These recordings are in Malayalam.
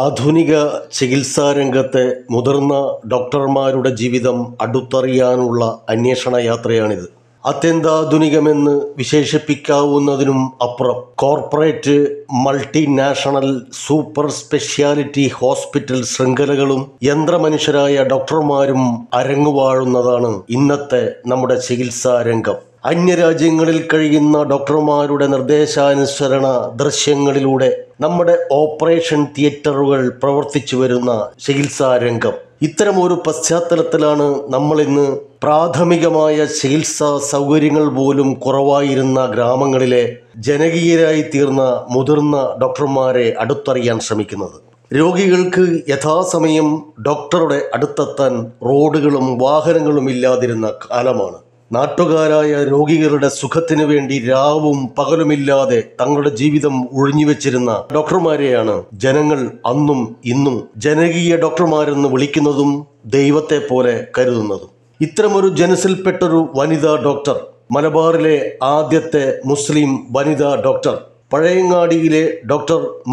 ആധുനിക ചികിത്സാരംഗത്തെ മുതിർന്ന ഡോക്ടർമാരുടെ ജീവിതം അടുത്തറിയാനുള്ള അന്വേഷണ യാത്രയാണിത്. അത്യന്താധുനികമെന്ന് വിശേഷിപ്പിക്കാവുന്നതിനും അപ്പുറം corporate multinational super speciality hospital ശൃംഖലകളും യന്ത്രമനുഷ്യരായ ഡോക്ടർമാരും അരങ്ങുവാഴുന്നതാണ് ഇന്നത്തെ നമ്മുടെ ചികിത്സാരംഗം. അന്യരാജ്യങ്ങളിൽ കഴിയുന്ന ഡോക്ടർമാരുടെ നിർദ്ദേശാനുസരണ ദൃശ്യങ്ങളിലൂടെ നമ്മുടെ ഓപ്പറേഷൻ തിയേറ്ററുകൾ പ്രവർത്തിച്ചു വരുന്ന ചികിത്സാരംഗം. ഇത്തരമൊരു പശ്ചാത്തലത്തിലാണ് നമ്മളിന്ന് പ്രാഥമികമായ ചികിത്സാ സൗകര്യങ്ങൾ പോലും കുറവായിരുന്ന ഗ്രാമങ്ങളിലെ ജനകീയരായി തീർന്ന മുതിർന്ന ഡോക്ടർമാരെ അടുത്തറിയാൻ ശ്രമിക്കുന്നത്. രോഗികൾക്ക് യഥാസമയം ഡോക്ടറുടെ അടുത്തെത്താൻ റോഡുകളും വാഹനങ്ങളും ഇല്ലാതിരുന്ന കാലമാണ്. നാട്ടുകാരായ രോഗികളുടെ സുഖത്തിനു വേണ്ടി രാവും പകലുമില്ലാതെ തങ്ങളുടെ ജീവിതം ഒഴിഞ്ഞുവെച്ചിരുന്ന ഡോക്ടർമാരെയാണ് ജനങ്ങൾ അന്നും ഇന്നും ജനകീയ ഡോക്ടർമാരെന്ന് വിളിക്കുന്നതും ദൈവത്തെ പോലെ കരുതുന്നതും. ഇത്തരമൊരു ജനസിൽപ്പെട്ടൊരു വനിതാ ഡോക്ടർ, മലബാറിലെ ആദ്യത്തെ മുസ്ലിം വനിതാ ഡോക്ടർ, പഴയങ്ങാടിയിലെ ഡോ.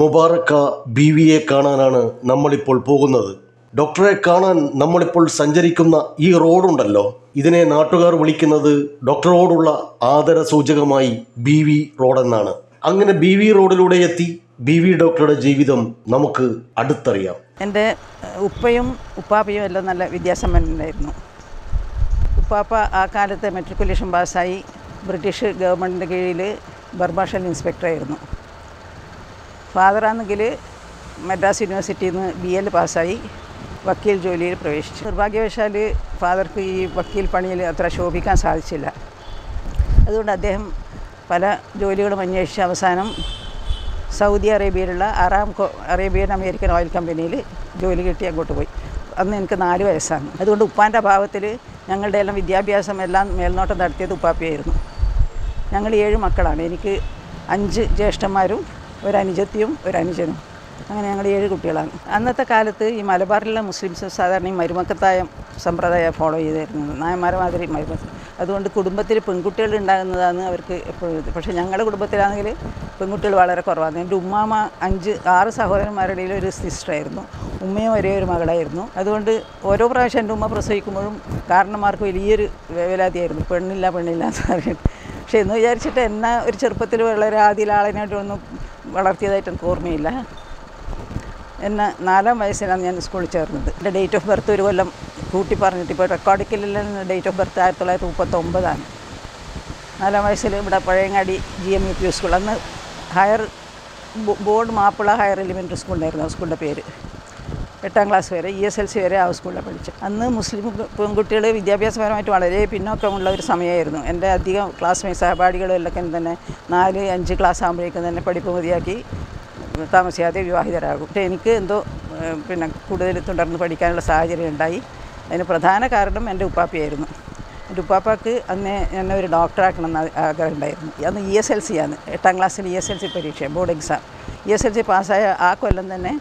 മുബാറക ബീവിയെ കാണാനാണ് നമ്മളിപ്പോൾ പോകുന്നത്. ഡോക്ടറെ കാണാൻ നമ്മളിപ്പോൾ സഞ്ചരിക്കുന്ന ഈ റോഡുണ്ടല്ലോ, ഇതിനെ നാട്ടുകാർ വിളിക്കുന്നത് ഡോക്ടറോടുള്ള ആദര സൂചകമായി ബീവി റോഡ് എന്നാണ്. അങ്ങനെ ബീവി റോഡിലൂടെ എത്തി ബീവി ഡോക്ടറുടെ ജീവിതം നമുക്ക് അടുത്തറിയാം. എൻ്റെ ഉപ്പയും ഉപ്പാപ്പയും എല്ലാം നല്ല വിദ്യാസമ്പന്നരായിരുന്നു. ഉപ്പാപ്പ ആ കാലത്ത് മെട്രിക്കുലേഷൻ പാസ്സായി ബ്രിട്ടീഷ് ഗവൺമെൻറ്റിൻ്റെ കീഴിൽ ബർമാഷൽ ഇൻസ്പെക്ടറായിരുന്നു. ഫാദറാണെങ്കിൽ മദ്രാസ് യൂണിവേഴ്സിറ്റിയിൽ നിന്ന് BL പാസ്സായി വക്കീൽ ജോലിയിൽ പ്രവേശിച്ചു. നിർഭാഗ്യവശാൽ ഫാദർക്ക് ഈ വക്കീൽ പണിയിൽ അത്ര ശോഭിക്കാൻ സാധിച്ചില്ല. അതുകൊണ്ട് അദ്ദേഹം പല ജോലികളും അന്വേഷിച്ച് അവസാനം സൗദി അറേബ്യയിലുള്ള അറാംകോ അറേബ്യൻ അമേരിക്കൻ ഓയിൽ കമ്പനിയിൽ ജോലി കിട്ടി അങ്ങോട്ട് പോയി. അന്ന് എനിക്ക് 4 വയസ്സാണ്. അതുകൊണ്ട് ഉപ്പാൻ്റെ അഭാവത്തിൽ ഞങ്ങളുടെ എല്ലാം വിദ്യാഭ്യാസം എല്ലാം മേൽനോട്ടം നടത്തിയത് ഉപ്പാപ്പയായിരുന്നു. ഞങ്ങൾ 7 മക്കളാണ്. എനിക്ക് 5 ജ്യേഷ്ഠന്മാരും 1 അനുജത്തിയും 1 അനുജനും. അങ്ങനെ ഞങ്ങൾ 7 കുട്ടികളാണ്. അന്നത്തെ കാലത്ത് ഈ മലബാറിലുള്ള മുസ്ലിംസ് സാധാരണ ഈ മരുമക്കത്തായം സമ്പ്രദായം ഫോളോ ചെയ്തായിരുന്നു, നായന്മാരമാതിരി മരുമക്ക. അതുകൊണ്ട് കുടുംബത്തിൽ പെൺകുട്ടികൾ ഉണ്ടാകുന്നതാണ് അവർക്ക് എപ്പോഴും. പക്ഷേ ഞങ്ങളുടെ കുടുംബത്തിലാണെങ്കിൽ പെൺകുട്ടികൾ വളരെ കുറവാണ്. എൻ്റെ ഉമ്മാമ 5-6 സഹോദരന്മാരുടെ ഇടയിൽ ഒരു സിസ്റ്ററായിരുന്നു. ഉമ്മയും 1 മകളായിരുന്നു. അതുകൊണ്ട് ഓരോ പ്രാവശ്യം എൻ്റെ ഉമ്മ പ്രസവിക്കുമ്പോഴും കാരണന്മാർക്ക് വലിയൊരു വേവലാതിയായിരുന്നു, പെണ്ണില്ല പെണ്ണില്ല എന്ന് പറയുന്നത്. പക്ഷേ എന്ന് വിചാരിച്ചിട്ട് എന്നാൽ ഒരു ചെറുപ്പത്തിൽ വളരെ ആദ്യം ആളിനായിട്ട് ഒന്നും വളർത്തിയതായിട്ട് എനിക്ക് ഓർമ്മയില്ല. എന്നെ 4-ാം വയസ്സിലാണ് ഞാൻ സ്കൂളിൽ ചേർന്നത്. എൻ്റെ ഡേറ്റ് ഓഫ് ബർത്ത് ഒരു കൊല്ലം കൂട്ടി പറഞ്ഞിട്ട് ഇപ്പോൾ റെക്കോർഡിക്കലിൽ ഡേറ്റ് ഓഫ് ബർത്ത് 1939ആണ്. 4-ാം വയസ്സിൽ ഇവിടെ പഴയങ്ങാടി GMU സ്കൂൾ, അന്ന് higher board Mappila higher elementary school ഉണ്ടായിരുന്നു ആ സ്കൂളിൻ്റെ പേര്. 8ാം ക്ലാസ് വരെ ESLC വരെ ആ സ്കൂളിലാണ് പഠിച്ചത്. അന്ന് മുസ്ലിം പെൺകുട്ടികൾ വിദ്യാഭ്യാസപരമായിട്ട് വളരെ പിന്നോക്കമുള്ള ഒരു സമയമായിരുന്നു. എൻ്റെ അധികം ക്ലാസ്മേറ്റ് സഹപാഠികളെല്ലാം തന്നെ 4-5 ക്ലാസ് ആകുമ്പോഴേക്കും തന്നെ പഠിപ്പ് മതിയാക്കി താമസിയാതെ വിവാഹിതരാകും. പക്ഷേ എനിക്ക് എന്തോ കൂടുതൽ തുടർന്ന് പഠിക്കാനുള്ള സാഹചര്യം ഉണ്ടായി. അതിന് പ്രധാന കാരണം എൻ്റെ ഉപ്പാപ്പയായിരുന്നു. എൻ്റെ ഉപ്പാപ്പക്ക് അന്ന് എന്നെ ഒരു ഡോക്ടറാക്കണമെന്ന് ആഗ്രഹം ഉണ്ടായിരുന്നു. അന്ന് ESLCയാണ് 8ാം ക്ലാസ്സിന് ESLC പരീക്ഷ, ബോർഡ് എക്സാം. ESLC പാസ്സായ ആ കൊല്ലം തന്നെ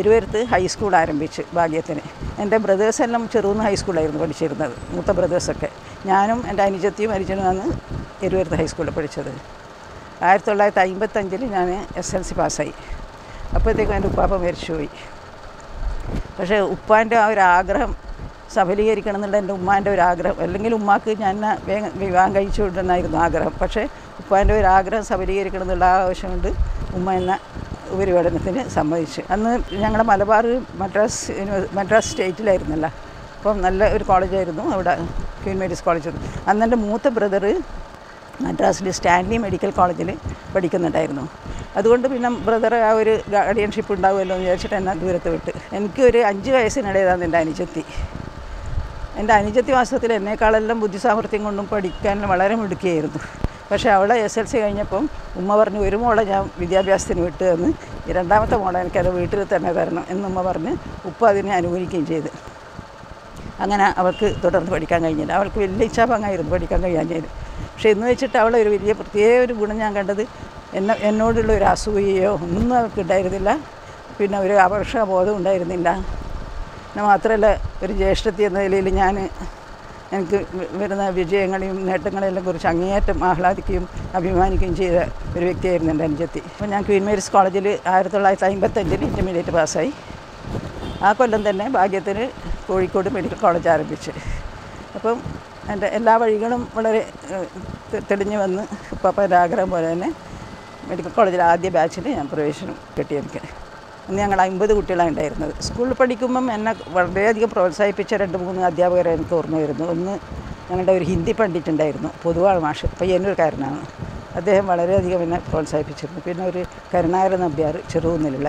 എരുവേർത്ത് ഹൈസ്കൂൾ ആരംഭിച്ച് ഭാഗ്യത്തിന്. എൻ്റെ ബ്രദേഴ്സെല്ലാം ചെറുന്ന് ഹൈസ്കൂളായിരുന്നു പഠിച്ചിരുന്നത്, മൂത്ത ബ്രദേഴ്സൊക്കെ. ഞാനും എൻ്റെ അനുജത്തിയും അനുജനുമാണ് എരുവേർത്ത് ഹൈസ്കൂളിൽ പഠിച്ചത്. 1955 ഞാൻ SLC പാസ്സായി. അപ്പോഴത്തേക്കും എൻ്റെ ഉപ്പാപ്പ മരിച്ചുപോയി. പക്ഷേ ഉപ്പാൻ്റെ ആ ഒരു ആഗ്രഹം സഫലീകരിക്കണം എന്നുള്ള എൻ്റെ ഉമ്മാൻ്റെ ഒരു ആഗ്രഹം, അല്ലെങ്കിൽ ഉമ്മാക്ക് ഞാൻ വിവാഹം കഴിച്ചു വിടണമെന്നായിരുന്നു ആഗ്രഹം. പക്ഷേ ഉപ്പാൻ്റെ ഒരു ആഗ്രഹം സഫലീകരിക്കണം എന്നുള്ള ആവശ്യം കൊണ്ട് ഉമ്മ എന്നെ ഉപരിപഠനത്തിന് സമ്മതിച്ചു. അന്ന് ഞങ്ങളുടെ മലബാർ മദ്രാസ് സ്റ്റേറ്റിലായിരുന്നല്ല, അപ്പം നല്ല ഒരു കോളേജായിരുന്നു അവിടെ, ക്വീൻ മേരീസ് കോളേജ്. അന്ന് എൻ്റെ മൂത്ത ബ്രദറ് മദ്രാസിൽ സ്റ്റാൻലി മെഡിക്കൽ കോളേജിൽ പഠിക്കുന്നുണ്ടായിരുന്നു. അതുകൊണ്ട് പിന്നെ ബ്രദർ ആ ഒരു ഗാർഡിയൻഷിപ്പ് ഉണ്ടാവുമല്ലോ എന്ന് വിചാരിച്ചിട്ട് എന്നെ ദൂരത്ത് വിട്ട്. എനിക്ക് ഒരു 5 വയസ്സിനിടയിലാണ് എൻ്റെ അനുജത്തി. എൻ്റെ അനുജത്തി വാസ്തവത്തിൽ എന്നേക്കാളെല്ലാം ബുദ്ധിസാമർത്ഥ്യം കൊണ്ടും പഠിക്കാൻ വളരെ മിടുക്കിയായിരുന്നു. പക്ഷേ അവളെ SLC കഴിഞ്ഞപ്പം ഉമ്മ പറഞ്ഞു, ഒരു മോളെ ഞാൻ വിദ്യാഭ്യാസത്തിന് വിട്ടു തന്ന്, 2ാമത്തെ മോളെ എനിക്കത് വീട്ടിൽ തന്നെ തരണം എന്ന് ഉമ്മ പറഞ്ഞ് ഉപ്പ അതിനെ അനുകൂലിക്കുകയും ചെയ്ത്. അങ്ങനെ അവൾക്ക് തുടർന്ന് പഠിക്കാൻ കഴിഞ്ഞില്ല. അവൾക്ക് വലിയ ഇച്ഛാഭംഗമായിരുന്നു പഠിക്കാൻ കഴിയാഞ്ഞത്. പക്ഷേ എന്ന് വെച്ചിട്ട് അവളെ ഒരു വലിയ പ്രത്യേക ഒരു ഗുണം ഞാൻ കണ്ടത്, എന്നോടുള്ള ഒരു അസൂയയോ ഒന്നും അവർക്ക് ഉണ്ടായിരുന്നില്ല. പിന്നെ ഒരു അപേക്ഷാബോധം ഉണ്ടായിരുന്നില്ല. പിന്നെ മാത്രമല്ല ഒരു ജ്യേഷ്ഠത്തി എന്ന നിലയിൽ ഞാൻ എനിക്ക് വരുന്ന വിജയങ്ങളെയും നേട്ടങ്ങളെല്ലാം കുറിച്ച് അങ്ങേയറ്റം ആഹ്ലാദിക്കുകയും അഭിമാനിക്കുകയും ചെയ്ത ഒരു വ്യക്തിയായിരുന്നു എൻ്റെ അനുജത്തി. അപ്പോൾ ഞാൻ ക്വീൻ മേരീസ് കോളേജിൽ 1955 ഇൻ്റർമീഡിയറ്റ് പാസ്സായി. ആ കൊല്ലം തന്നെ ഭാഗ്യത്തിന് കോഴിക്കോട് മെഡിക്കൽ കോളേജ് ആരംഭിച്ചു. അപ്പം എൻ്റെ എല്ലാ വഴികളും വളരെ തെളിഞ്ഞു വന്ന് ഇപ്പം എൻ്റെ ആഗ്രഹം പോലെ തന്നെ മെഡിക്കൽ കോളേജിൽ ആദ്യ ബാച്ചിൽ ഞാൻ പ്രവേശനം കിട്ടിയെനിക്ക്. അന്ന് ഞങ്ങൾ 50 കുട്ടികളാണ് ഉണ്ടായിരുന്നത്. സ്കൂളിൽ പഠിക്കുമ്പം എന്നെ വളരെയധികം പ്രോത്സാഹിപ്പിച്ച 2-3 അധ്യാപകരെ എനിക്ക് ഓർമ്മ വരുന്നു. ഒന്ന് ഞങ്ങളുടെ ഒരു ഹിന്ദി പണ്ഡിറ്റുണ്ടായിരുന്നു, പൊതുവാൾ മാഷ്, പയ്യന്നൂർക്കാരനാണ്. അദ്ദേഹം വളരെയധികം എന്നെ പ്രോത്സാഹിപ്പിച്ചിരുന്നു. പിന്നെ ഒരു കരുണാകരൻ നമ്പ്യാർ, ചെറുകുന്നിലുള്ള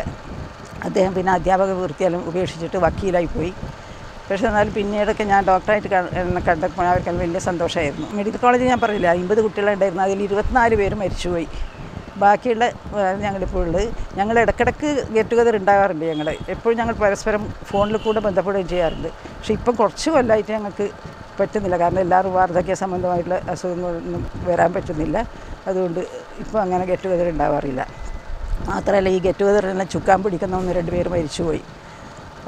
അദ്ദേഹം പിന്നെ അധ്യാപക വൃത്തിയെല്ലാം ഉപേക്ഷിച്ചിട്ട് വക്കീലായി പോയി. പക്ഷേ എന്നാലും പിന്നീടൊക്കെ ഞാൻ ഡോക്ടറായിട്ട് എന്നെ കണ്ടപ്പോൾ അവർക്കെല്ലാം വലിയ സന്തോഷമായിരുന്നു. മെഡിക്കൽ കോളേജ് ഞാൻ പറഞ്ഞില്ല 50 കുട്ടികളുണ്ടായിരുന്നു, അതിൽ 24 പേര് മരിച്ചുപോയി. ബാക്കിയുള്ള ഞങ്ങളിപ്പോൾ ഉള്ളത്, ഞങ്ങൾ ഇടയ്ക്കിടയ്ക്ക് ഗെറ്റ് ടുഗദർ ഉണ്ടാകാറുണ്ട്. എപ്പോഴും ഞങ്ങൾ പരസ്പരം ഫോണിൽ കൂടെ ബന്ധപ്പെടുകയും ചെയ്യാറുണ്ട്. പക്ഷേ ഇപ്പം കുറച്ച് കൊല്ലമായിട്ട് ഞങ്ങൾക്ക് പറ്റുന്നില്ല, കാരണം എല്ലാവരും വാർദ്ധക്യ സംബന്ധമായിട്ടുള്ള അസുഖങ്ങളൊന്നും വരാൻ പറ്റുന്നില്ല. അതുകൊണ്ട് ഇപ്പോൾ അങ്ങനെ ഗെറ്റ് ടുഗദർ ഉണ്ടാവാറില്ല. മാത്രമല്ല ഈ ഗെറ്റ് ടുഗദറിനെ ചുക്കാൻ പിടിക്കുന്ന 1-2 പേര് മരിച്ചുപോയി.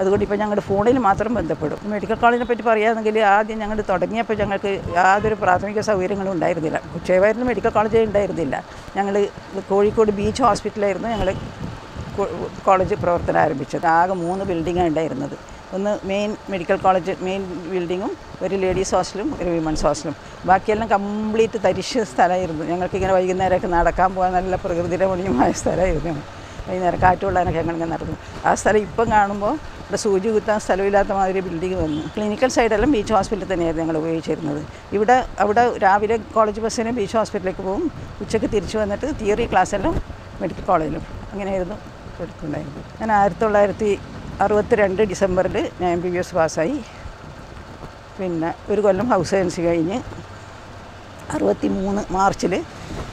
അതുകൊണ്ട് ഇപ്പോൾ ഞങ്ങളുടെ ഫോണിൽ മാത്രം ബന്ധപ്പെടും. മെഡിക്കൽ കോളേജിനെ പറ്റി പറയുകയാണെങ്കിൽ ആദ്യം ഞങ്ങൾ തുടങ്ങിയപ്പോൾ ഞങ്ങൾക്ക് യാതൊരു പ്രാഥമിക സൗകര്യങ്ങളും ഉണ്ടായിരുന്നില്ല. ഉച്ചവായിരുന്നു മെഡിക്കൽ കോളേജേ ഉണ്ടായിരുന്നില്ല. ഞങ്ങൾ കോഴിക്കോട് ബീച്ച് ഹോസ്പിറ്റലായിരുന്നു ഞങ്ങൾ കോളേജ് പ്രവർത്തനം ആരംഭിച്ചത്. ആകെ 3 ബിൽഡിങ്ങാണ് ഉണ്ടായിരുന്നത്. ഒന്ന് മെയിൻ മെഡിക്കൽ കോളേജ് മെയിൻ ബിൽഡിങ്ങും, ഒരു ലേഡീസ് ഹോസ്റ്റലും, ഒരു വിമൻസ് ഹോസ്റ്റലും. ബാക്കിയെല്ലാം കംപ്ലീറ്റ് തരിശ സ്ഥലമായിരുന്നു. ഞങ്ങൾക്കിങ്ങനെ വൈകുന്നേരമൊക്കെ നടക്കാൻ പോകാൻ നല്ല പ്രകൃതിരമണീയമായ സ്ഥലമായിരുന്നു. വൈകുന്നേരം കാറ്റുകൊള്ളാനൊക്കെ ഞങ്ങളിങ്ങനെ നടന്നു. ആ സ്ഥലം ഇപ്പം കാണുമ്പോൾ ഇവിടെ സൂചി കുത്താൻ സ്ഥലമില്ലാത്ത മാതിരി ബിൽഡിംഗ് വന്നു. ക്ലിനിക്കൽ സൈഡെല്ലാം ബീച്ച് ഹോസ്പിറ്റലിൽ തന്നെയായിരുന്നു ഞങ്ങൾ ഉപയോഗിച്ചിരുന്നത്. അവിടെ രാവിലെ കോളേജ് ബസ്സിന് ബീച്ച് ഹോസ്പിറ്റലിലേക്ക് പോകും, ഉച്ചയ്ക്ക് തിരിച്ചു വന്നിട്ട് തിയറി ക്ലാസ്സെല്ലാം മെഡിക്കൽ കോളേജിലും അങ്ങനെയായിരുന്നു എടുക്കുന്നുണ്ടായിരുന്നു. ഞാൻ 1962 ഡിസംബറിൽ ഞാൻ MBBS പാസ്സായി. പിന്നെ ഒരു കൊല്ലം ഹൗസ് സർജൻസി കഴിഞ്ഞ് 63 മാർച്ചിൽ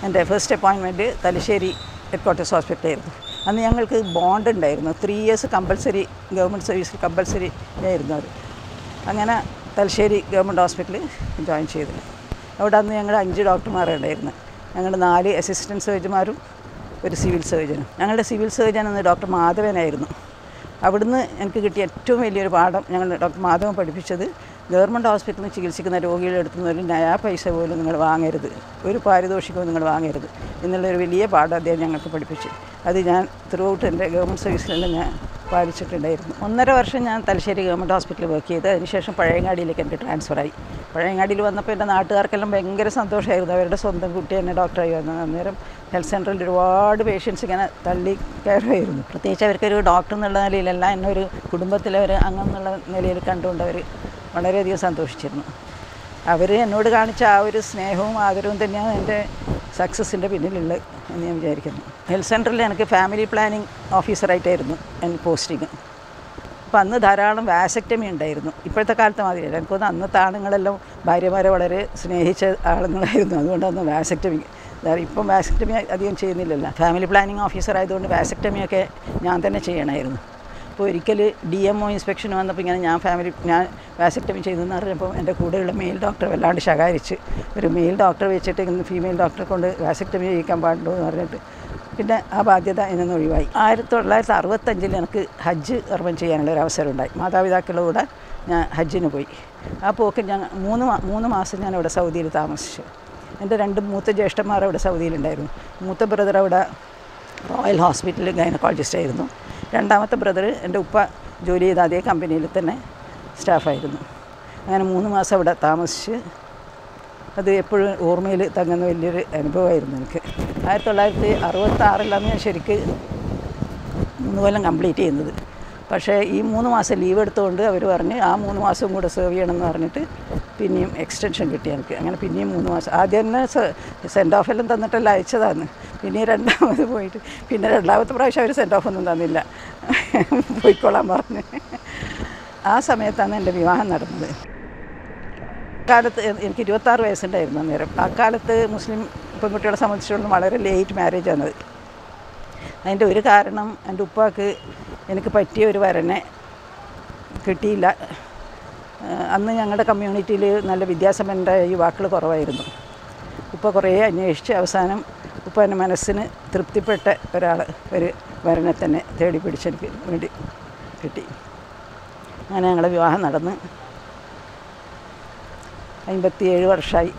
എൻ്റെ first appointment Thalassery head quarters ഹോസ്പിറ്റലായിരുന്നു. അന്ന് ഞങ്ങൾക്ക് ബോണ്ട് ഉണ്ടായിരുന്നു. 3 years കമ്പൽസറി ഗവൺമെൻറ് സർവീസിൽ കമ്പൽസറി ആയിരുന്നു അവർ. അങ്ങനെ തലശ്ശേരി ഗവൺമെൻറ് ഹോസ്പിറ്റലിൽ ജോയിൻ ചെയ്തു. അവിടെ അന്ന് ഞങ്ങൾ 5 ഡോക്ടർമാരെ ഉണ്ടായിരുന്നു. ഞങ്ങൾ 4 അസിസ്റ്റൻറ്റ് സർജന്മാരും ഒരു സിവിൽ സർജനും. ഞങ്ങളുടെ സിവിൽ സർജൻ അന്ന് ഡോക്ടർ മാധവനായിരുന്നു. അവിടുന്ന് എനിക്ക് കിട്ടിയ ഏറ്റവും വലിയൊരു പാഠം, ഞങ്ങൾ ഡോക്ടർ മാധവൻ പഠിപ്പിച്ചത്, ഗവൺമെൻറ് ഹോസ്പിറ്റലിൽ ചികിത്സിക്കുന്ന രോഗികളെ എടുത്തുനിന്ന് ഒരു നയാ പൈസ പോലും നിങ്ങൾ വാങ്ങരുത്, ഒരു പാരിതോഷികവും നിങ്ങൾ വാങ്ങരുത് എന്നുള്ളൊരു വലിയ പാഠം അദ്ദേഹം ഞങ്ങൾക്ക് പഠിപ്പിച്ചു. അത് ഞാൻ ത്രൂ ഔട്ട് എൻ്റെ ഗവൺമെൻറ് സർവീസിലെല്ലാം ഞാൻ പാലിച്ചിട്ടുണ്ടായിരുന്നു. 1.5 വർഷം ഞാൻ തലശ്ശേരി ഗവൺമെൻറ് ഹോസ്പിറ്റലിൽ വർക്ക് ചെയ്ത് അതിനുശേഷം പഴയങ്ങാടിയിലേക്ക് എനിക്ക് ട്രാൻസ്ഫറായി. പഴയങ്ങാടിയിൽ വന്നപ്പോൾ എൻ്റെ നാട്ടുകാർക്കെല്ലാം ഭയങ്കര സന്തോഷമായിരുന്നു. അവരുടെ സ്വന്തം കുട്ടി എന്നെ ഡോക്ടറായി വന്നു. അന്നേരം ഹെൽത്ത് സെൻ്ററിൽ ഒരുപാട് പേഷ്യൻസ് ഇങ്ങനെ തള്ളി കയറുമായിരുന്നു. പ്രത്യേകിച്ച് അവർക്കൊരു ഡോക്ടർ എന്നുള്ള നിലയിലല്ല, എന്നൊരു കുടുംബത്തിലെ ഒരു അംഗം എന്നുള്ള നിലയിൽ കണ്ടുകൊണ്ട് അവർ വളരെയധികം സന്തോഷിച്ചിരുന്നു. അവർ എന്നോട് കാണിച്ച ആ ഒരു സ്നേഹവും ആദരവും തന്നെയാണ് എൻ്റെ സക്സസിൻ്റെ പിന്നിലുള്ളത് എന്ന് ഞാൻ വിചാരിക്കുന്നു. ഹെൽത്ത് സെൻ്ററിൽ എനിക്ക് ഫാമിലി പ്ലാനിങ് ഓഫീസറായിട്ടായിരുന്നു എൻ്റെ പോസ്റ്റിങ്. അപ്പോൾ അന്ന് ധാരാളം വാസക്ടമി ഉണ്ടായിരുന്നു. ഇപ്പോഴത്തെ കാലത്ത് മാതിരിയല്ല. എനിക്കൊന്ന് അന്നത്തെ ആണുങ്ങളെല്ലാം ഭാര്യമാരെ വളരെ സ്നേഹിച്ച ആളുകളായിരുന്നു. അതുകൊണ്ടൊന്ന് വാസക്ടമി, അതായത് ഇപ്പം വാസക്ടമി അധികം ചെയ്യുന്നില്ലല്ലോ. ഫാമിലി പ്ലാനിങ് ഓഫീസർ ആയതുകൊണ്ട് വാസക്ടമിയൊക്കെ ഞാൻ തന്നെ ചെയ്യണമായിരുന്നു. അപ്പോൾ ഒരിക്കൽ DMO ഇൻസ്പെക്ഷൻ വന്നപ്പോൾ ഇങ്ങനെ ഞാൻ വാസക്ടമി ചെയ്തെന്ന് പറഞ്ഞപ്പോൾ എൻ്റെ കൂടെയുള്ള മെയിൽ ഡോക്ടർ വല്ലാണ്ട് ശകാരിച്ച്, ഒരു മെയിൽ ഡോക്ടർ വെച്ചിട്ട് ഇന്ന് ഫീമെയിൽ ഡോക്ടറെ കൊണ്ട് വാസക്ടമി ചെയ്യിക്കാൻ പാടുള്ളൂ എന്ന് പറഞ്ഞിട്ട് പിന്നെ ആ ബാധ്യത എന്നൊന്ന് ഒഴിവായി. 1965 എനിക്ക് ഹജ്ജ് അർബൻ ചെയ്യാനുള്ള ഒരു അവസരം ഉണ്ടായി. മാതാപിതാക്കളോടെ ഞാൻ ഹജ്ജിന് പോയി. ആ പോക്ക് ഞാൻ മൂന്ന് മാസം ഞാൻ അവിടെ സൗദിയിൽ താമസിച്ചു. എൻ്റെ 2 മൂത്ത ജ്യേഷ്ഠന്മാർ അവിടെ സൗദിയിലുണ്ടായിരുന്നു. മൂത്ത ബ്രദർ അവിടെ റോയൽ ഹോസ്പിറ്റലിൽ ഗൈനക്കോളജിസ്റ്റ് ആയിരുന്നു. രണ്ടാമത്തെ ബ്രദർ എൻ്റെ ഉപ്പ ജോലി ചെയ്ത അതേ കമ്പനിയിൽ തന്നെ സ്റ്റാഫായിരുന്നു. അങ്ങനെ 3 മാസം അവിടെ താമസിച്ച് അത് എപ്പോഴും ഓർമ്മയിൽ തങ്ങുന്ന വലിയൊരു അനുഭവമായിരുന്നു എനിക്ക്. 1966 ഞാൻ ശരിക്കും 3 കൊല്ലം കംപ്ലീറ്റ് ചെയ്യുന്നത്. പക്ഷേ ഈ 3 മാസം ലീവ് എടുത്തുകൊണ്ട് അവർ പറഞ്ഞ് ആ 3 മാസവും കൂടെ സെർവ് ചെയ്യണമെന്ന് പറഞ്ഞിട്ട് പിന്നെയും എക്സ്റ്റൻഷൻ കിട്ടി എനിക്ക്. അങ്ങനെ പിന്നെയും 3 മാസം. ആദ്യം തന്നെ സെൻഡ് ഓഫ് എല്ലാം തന്നിട്ടെല്ലാം അയച്ചതാണ്. പിന്നെ രണ്ടാമത് പോയിട്ട് പിന്നെ രണ്ടാമത്തെ പ്രാവശ്യം അവർ സെൻഡ് ഓഫ് ഒന്നും തന്നില്ല, പോയിക്കോളാൻ പറഞ്ഞ്. ആ സമയത്താണ് എൻ്റെ വിവാഹം നടന്നത്. അക്കാലത്ത് എനിക്ക് 26 വയസ്സുണ്ടായിരുന്നു അന്നേരം. അക്കാലത്ത് മുസ്ലിം പെൺകുട്ടികളെ സംബന്ധിച്ചിടത്തോളം വളരെ ലേറ്റ് മാരേജാണത്. അതിൻ്റെ ഒരു കാരണം എൻ്റെ ഉപ്പാക്ക് എനിക്ക് പറ്റിയ ഒരു വരനെ കിട്ടിയില്ല. അന്ന് ഞങ്ങളുടെ കമ്മ്യൂണിറ്റിയിൽ നല്ല വിദ്യാസമ്പന്നരായ യുവാക്കൾ കുറവായിരുന്നു. ഉപ്പ കുറേ അന്വേഷിച്ച് അവസാനം ഉപ്പാൻ്റെ മനസ്സിന് തൃപ്തിപ്പെട്ട ഒരു വരനെ തന്നെ തേടി പിടിച്ചെനിക്ക് വേണ്ടി കിട്ടി. അങ്ങനെ ഞങ്ങളുടെ വിവാഹം നടന്ന് 57 വർഷമായി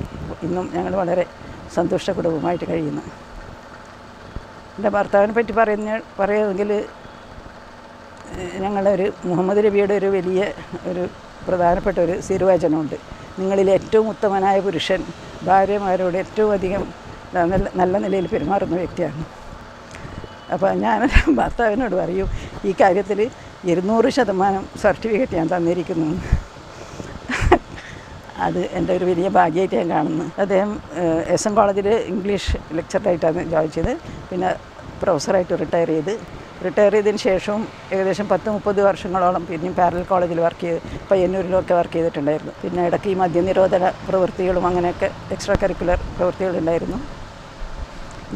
ഇന്നും ഞങ്ങൾ വളരെ സന്തോഷ കുടുംബമായിട്ട് കഴിയുന്നു. എൻ്റെ ഭർത്താവിനെ പറ്റി പറയുമെങ്കിൽ ഞങ്ങളൊരു മുഹമ്മദ് നബിയുടെ ഒരു വലിയ ഒരു പ്രധാനപ്പെട്ട ഒരു തിരുവചനമുണ്ട്. നിങ്ങളിൽ ഏറ്റവും ഉത്തമനായ പുരുഷൻ ഭാര്യമാരോട് ഏറ്റവും അധികം നല്ല നിലയിൽ പെരുമാറുന്ന വ്യക്തിയാണ്. അപ്പോൾ ഞാൻ ഭർത്താവിനോട് പറയും, ഈ കാര്യത്തിൽ 200% സർട്ടിഫിക്കറ്റ് ഞാൻ തന്നിരിക്കുന്നു. അത് എൻ്റെ ഒരു വലിയ ഭാഗ്യമായിട്ട് ഞാൻ കാണുന്നു. അദ്ദേഹം SM കോളേജിൽ ഇംഗ്ലീഷ് ലെക്ചറായിട്ടാണ് ജോയിൻ ചെയ്ത്, പിന്നെ പ്രൊഫസറായിട്ട് റിട്ടയർ ചെയ്തതിന് ശേഷവും ഏകദേശം 10-30 വർഷങ്ങളോളം പിന്നെയും പാരലൽ കോളേജിൽ വർക്ക് ചെയ്ത് പയ്യന്നൂരിലൊക്കെ വർക്ക് ചെയ്തിട്ടുണ്ടായിരുന്നു. പിന്നെ ഇടയ്ക്ക് ഈ മദ്യനിരോധന പ്രവൃത്തികളും അങ്ങനെയൊക്കെ എക്സ്ട്രാ കരിക്കുലർ പ്രവൃത്തികളുണ്ടായിരുന്നു.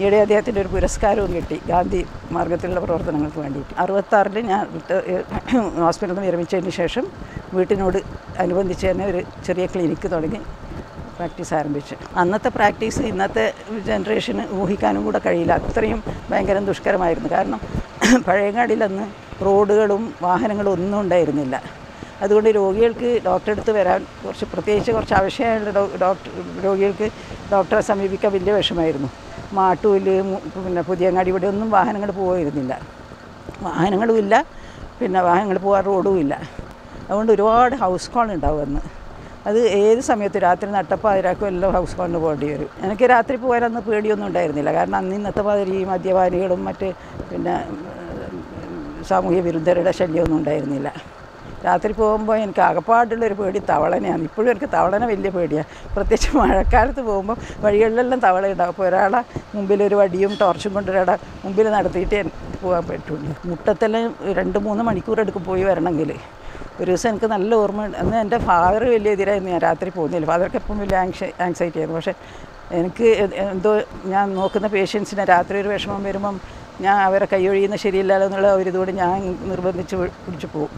ഈയിടെ അദ്ദേഹത്തിൻ്റെ ഒരു പുരസ്കാരവും കിട്ടി ഗാന്ധി മാർഗത്തിലുള്ള പ്രവർത്തനങ്ങൾക്ക് വേണ്ടിയിട്ട്. 66-ൽ ഞാൻ ഹോസ്പിറ്റലിൽ നിന്ന് വിരമിച്ചതിന് ശേഷം വീട്ടിനോട് അനുബന്ധിച്ച് തന്നെ ഒരു ചെറിയ ക്ലിനിക്ക് തുടങ്ങി പ്രാക്ടീസ് ആരംഭിച്ചു. അന്നത്തെ പ്രാക്ടീസ് ഇന്നത്തെ ജനറേഷന് ഊഹിക്കാനും കൂടെ കഴിയില്ല, അത്രയും ഭയങ്കര ദുഷ്കരമായിരുന്നു. കാരണം പഴയങ്ങാടിയിലന്ന് റോഡുകളും വാഹനങ്ങളും ഒന്നും ഉണ്ടായിരുന്നില്ല. അതുകൊണ്ട് രോഗികൾക്ക് ഡോക്ടറെ അടുത്ത് വരാൻ പ്രത്യേകിച്ച് കുറച്ച് ആവശ്യമായുള്ള രോഗികൾക്ക് ഡോക്ടറെ സമീപിക്കാൻ വലിയ വിഷമായിരുന്നു. മാട്ടൂൽ പിന്നെ പുതിയങ്ങാടി ഇവിടെ ഒന്നും വാഹനങ്ങൾ പോയിരുന്നില്ല, വാഹനങ്ങളുമില്ല, പിന്നെ വാഹനങ്ങൾ പോകാൻ റോഡും ഇല്ല. അതുകൊണ്ട് ഒരുപാട് ഹൗസ് കോൾ ഉണ്ടാവുമെന്ന്, അത് ഏത് സമയത്ത് രാത്രി നട്ടപ്പാതിരാക്കും എല്ലാം ഹൗസ് കോളിന് പോകേണ്ടി വരും. എനിക്ക് രാത്രി പോകാനൊന്നും പേടിയൊന്നും ഉണ്ടായിരുന്നില്ല, കാരണം അന്ന് ഇന്നത്തെ മാതിരി ഈ മദ്യപാനികളും മറ്റ് പിന്നെ സാമൂഹ്യ വിരുദ്ധരുടെ ശല്യമൊന്നും ഉണ്ടായിരുന്നില്ല. രാത്രി പോകുമ്പോൾ എനിക്ക് ആകപ്പാടുള്ളൊരു പേടി തവളനെയാണ്. ഇപ്പോഴും എനിക്ക് തവളന വലിയ പേടിയാണ്, പ്രത്യേകിച്ച് മഴക്കാലത്ത് പോകുമ്പോൾ വഴികളിലെല്ലാം തവള ഉണ്ടാകും. അപ്പോൾ ഒരാളെ മുമ്പിൽ ഒരു വടിയും ടോർച്ചും കൊണ്ട് ഒരാളെ മുമ്പിൽ നടത്തിയിട്ടേ പോകാൻ പറ്റുള്ളൂ. മുട്ടത്തെല്ലാം 2-3 മണിക്കൂർ എടുക്കും പോയി വരണമെങ്കിൽ. ഒരു ദിവസം എനിക്ക് നല്ല ഓർമ്മയുണ്ട്, അന്ന് എൻ്റെ ഫാദർ വലിയ എതിരായിരുന്നു ഞാൻ രാത്രി പോകുന്നില്ല. ഫാദർക്ക് എപ്പം വലിയ ആങ്സൈറ്റി ആയിരുന്നു. പക്ഷേ എനിക്ക് എന്തോ ഞാൻ നോക്കുന്ന പേഷ്യൻസിനെ രാത്രി ഒരു വിഷമം വരുമ്പം ഞാൻ അവരെ കൈയൊഴിയുന്ന ശരിയില്ലല്ലോ എന്നുള്ള ഒരിതുകൊണ്ട് ഞാൻ നിർബന്ധിച്ച് പിടിച്ചു പോകും.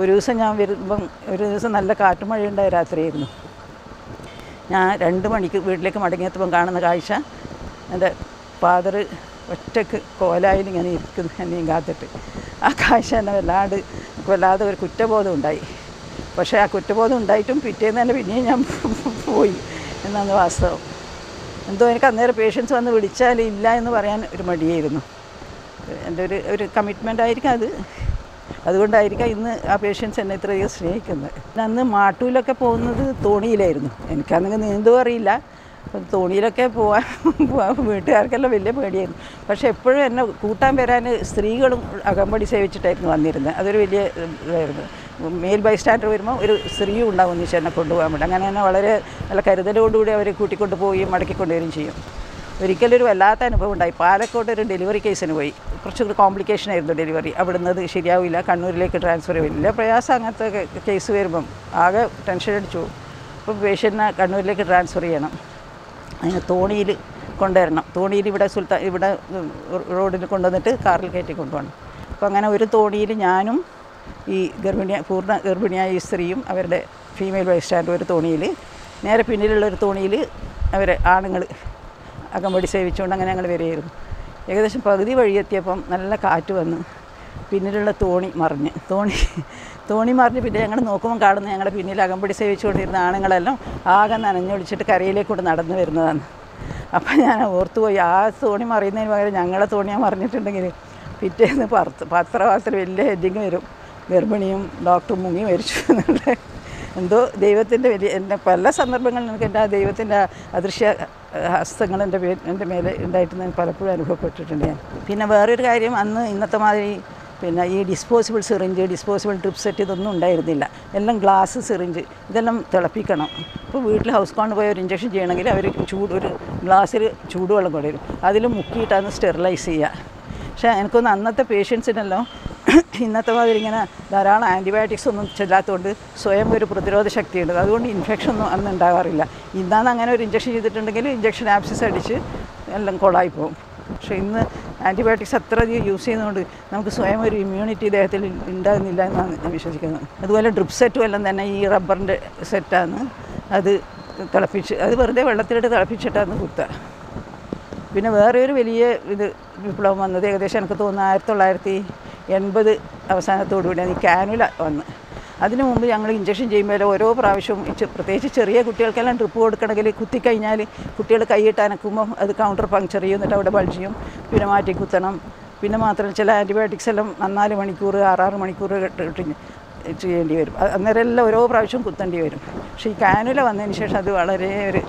ഒരു ദിവസം ഞാൻ വരുമ്പം ഒരു ദിവസം നല്ല കാറ്റും മഴയുണ്ടായ രാത്രിയായിരുന്നു. ഞാൻ 2 മണിക്ക് വീട്ടിലേക്ക് മടങ്ങിയെത്തുമ്പം കാണുന്ന കാഴ്ച, എൻ്റെ ഫാദർ ഒറ്റയ്ക്ക് കോലായിൽ ഇങ്ങനെ ഇരിക്കുന്നു എന്നെയും കാത്തിട്ട്. ആ കാഴ്ച എന്നെ വല്ലാതെ ഒരു കുറ്റബോധം ഉണ്ടായി. പക്ഷേ ആ കുറ്റബോധം ഉണ്ടായിട്ടും പിറ്റേന്ന് തന്നെ പിന്നെയും ഞാൻ പോയി എന്നാണ് വാസ്തവം. എന്തോ എനിക്ക് അന്നേരം പേഷ്യൻസ് വന്ന് വിളിച്ചാൽ ഇല്ല എന്ന് പറയാൻ ഒരു മടിയായിരുന്നു. എൻ്റെ ഒരു കമ്മിറ്റ്മെൻ്റ് ആയിരിക്കാം അത്, അതുകൊണ്ടായിരിക്കാം ഇന്ന് ആ പേഷ്യൻസ് എന്നെ ഇത്രയധികം സ്നേഹിക്കുന്നത്. അന്ന് മാട്ടൂലൊക്കെ പോകുന്നത് തോണിയിലായിരുന്നു. എനിക്കന്നെങ്കിൽ നീന്തും അറിയില്ല, തോണിയിലൊക്കെ പോകാൻ വീട്ടുകാർക്കെല്ലാം വലിയ പേടിയായിരുന്നു. പക്ഷേ എപ്പോഴും എന്നെ കൂട്ടാൻ വരാൻ സ്ത്രീകളും അകമ്പടി സേവിച്ചിട്ടായിരുന്നു വന്നിരുന്നത്. അതൊരു വലിയ ഇതായിരുന്നു. മെയിൽ ബൈ സ്റ്റാൻഡർ വരുമ്പോൾ ഒരു സ്ത്രീ ഉണ്ടാവും എന്ന് വെച്ചാൽ എന്നെ കൊണ്ടുപോകാൻ വേണ്ടി. അങ്ങനെ തന്നെ വളരെ നല്ല കരുതലോടുകൂടി അവർ കൂട്ടിക്കൊണ്ട് പോവുകയും മടക്കിക്കൊണ്ടുവരികയും ചെയ്യും. ഒരിക്കലൊരു വല്ലാത്ത അനുഭവം ഉണ്ടായി. പാലക്കോട്ട് ഒരു ഡെലിവറി കേസിന് പോയി. കുറച്ചുകൂടി കോംപ്ലിക്കേഷൻ ആയിരുന്നു ഡെലിവറി. അവിടെ നിന്ന് അത് ശരിയാവില്ല, കണ്ണൂരിലേക്ക് ട്രാൻസ്ഫർ ചെയ്യും. വലിയ പ്രയാസം അങ്ങനത്തെ കേസ് വരുമ്പം ആകെ ടെൻഷൻ അടിച്ചു. അപ്പോൾ പേഷ്യൻറ്റിനെ കണ്ണൂരിലേക്ക് ട്രാൻസ്ഫർ ചെയ്യണം, അതിന് തോണിയിൽ കൊണ്ടുവരണം. തോണിയിൽ ഇവിടെ റോഡിൽ കൊണ്ടുവന്നിട്ട് കാറിൽ കയറ്റി കൊണ്ടുപോകണം. അപ്പോൾ അങ്ങനെ ഒരു തോണിയിൽ ഞാനും ഈ പൂർണ്ണ ഗർഭിണിയായ ഈ സ്ത്രീയും അവരുടെ ഫീമെയിൽ ബൈസ്റ്റാൻഡർ ഒരു തോണിയിൽ, നേരെ പിന്നിലുള്ള ഒരു തോണിയിൽ അവരെ ആണുങ്ങൾ അകമ്പടി സേവിച്ചുകൊണ്ട് അങ്ങനെ ഞങ്ങൾ വരികയായിരുന്നു. ഏകദേശം പകുതി വഴിയെത്തിയപ്പം നല്ല കാറ്റ് വന്ന് പിന്നിലുള്ള തോണി മറിഞ്ഞ് പിന്നെ ഞങ്ങൾ നോക്കുമ്പോൾ കാണുന്ന ഞങ്ങളുടെ പിന്നിൽ അകമ്പടി സേവിച്ചുകൊണ്ടിരുന്ന ആണുങ്ങളെല്ലാം ആകെ നനഞ്ഞൊളിച്ചിട്ട് കരയിലേക്കൂടെ നടന്നു വരുന്നതാണ്. അപ്പം ഞാൻ ഓർത്തുപോയി, ആ തോണി മറിയുന്നതിന് പകരം ഞങ്ങളെ തോണിയാ മറിഞ്ഞിട്ടുണ്ടെങ്കിൽ പിറ്റേന്ന് പത്രവാർത്തയിൽ വലിയ ഹെഡിങ് വരും, ഗർഭിണിയും ഡോക്ടറും മുങ്ങി മരിച്ചു എന്നുള്ള. എന്തോ ദൈവത്തിൻ്റെ വലിയ എൻ്റെ പല സന്ദർഭങ്ങളിൽ എനിക്ക് എൻ്റെ ആ ദൈവത്തിൻ്റെ അദൃശ്യ ഹസ്തങ്ങൾ എൻ്റെ മേലെ ഉണ്ടായിട്ട് പലപ്പോഴും അനുഭവപ്പെട്ടിട്ടുണ്ട് ഞാൻ. പിന്നെ വേറൊരു കാര്യം, അന്ന് ഇന്നത്തെ മാതിരി പിന്നെ ഈ disposable syringe, disposable drip set ഇതൊന്നും ഉണ്ടായിരുന്നില്ല. എല്ലാം ഗ്ലാസ് സിറിഞ്ച് ഇതെല്ലാം തിളപ്പിക്കണം. ഇപ്പോൾ വീട്ടിൽ ഹൗസ് കോളിന് പോയി ഒരു ഇഞ്ചക്ഷൻ ചെയ്യണമെങ്കിൽ അവർ ഒരു ഗ്ലാസ്സിൽ ചൂടുവെള്ളം കൊണ്ടുവരും, അതിൽ മുക്കിയിട്ടാണ് സ്റ്റെറിലൈസ് ചെയ്യുക. പക്ഷേ എനിക്കൊന്ന് അന്നത്തെ പേഷ്യൻസിനല്ലോ ഇന്നത്തെ മാതിരി ഇങ്ങനെ ധാരാളം ആൻറ്റിബയോട്ടിക്സ് ഒന്നും ചെല്ലാത്തതുകൊണ്ട് സ്വയം ഒരു പ്രതിരോധ ശക്തിയുണ്ട്. അതുകൊണ്ട് ഇൻഫെക്ഷൻ ഒന്നും അന്ന് ഉണ്ടാകാറില്ല. ഇന്നാണ് അങ്ങനെ ഒരു ഇഞ്ചക്ഷൻ ചെയ്തിട്ടുണ്ടെങ്കിൽ ഇഞ്ചക്ഷൻ ആബ്സിസ് അടിച്ച് എല്ലാം കൊളായി പോകും. പക്ഷേ ഇന്ന് ആൻറ്റിബയോട്ടിക്സ് അത്ര അധികം യൂസ് ചെയ്യുന്നതുകൊണ്ട് നമുക്ക് സ്വയം ഒരു ഇമ്മ്യൂണിറ്റി ദേഹത്തിൽ ഉണ്ടാകുന്നില്ല എന്നാണ് ഞാൻ വിശ്വസിക്കുന്നത്. അതുപോലെ ഡ്രിപ്പ് സെറ്റും എല്ലാം തന്നെ ഈ റബ്ബറിൻ്റെ സെറ്റാണ്. അത് തിളപ്പിച്ച്, അത് വെറുതെ വെള്ളത്തിലിട്ട് തിളപ്പിച്ചിട്ടാണ് കുത്തുക. പിന്നെ വേറെ ഒരു വലിയ വിപ്ലവം വന്നത് ഏകദേശം എനിക്ക് തോന്നുന്നു 1980 അവസാനത്തോടുകൂടിയാണ് ഈ കാനുല വന്ന്. അതിനു മുമ്പ് ഞങ്ങൾ ഇഞ്ചക്ഷൻ ചെയ്യുമ്പോൾ ഓരോ പ്രാവശ്യവും പ്രത്യേകിച്ച് ചെറിയ കുട്ടികൾക്കെല്ലാം ഡ്രിപ്പ് കൊടുക്കണമെങ്കിൽ കുത്തിക്കഴിഞ്ഞാൽ കുട്ടികൾ കൈയിട്ട് അനക്കുമ്പം അത് കൗണ്ടർ പങ്ക്ചർ ചെയ്യും, എന്നിട്ട് അവിടെ ബൾജ് ചെയ്യും, പിന്നെ മാറ്റി കുത്തണം. പിന്നെ മാത്രമല്ല ചില ആൻറ്റിബയോട്ടിക്സ് എല്ലാം 4 മണിക്കൂർ 6 മണിക്കൂർ ചെയ്യേണ്ടി വരും. അന്നേരം എല്ലാം ഓരോ പ്രാവശ്യം കുത്തേണ്ടി വരും. പക്ഷേ ഈ കാനുല വന്നതിന് ശേഷം അത് വളരെ ഒരു